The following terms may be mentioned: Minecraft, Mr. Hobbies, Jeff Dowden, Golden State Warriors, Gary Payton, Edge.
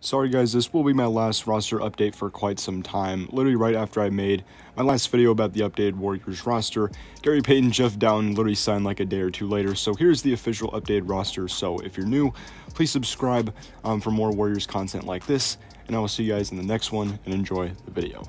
Sorry guys, this will be my last roster update for quite some time. Literally right after I made my last video about the updated Warriors roster, Gary Payton, Jeff Dowden literally signed like a day or two later. So here's the official updated roster. So if you're new, please subscribe for more Warriors content like this. And I will see you guys in the next one and enjoy the video.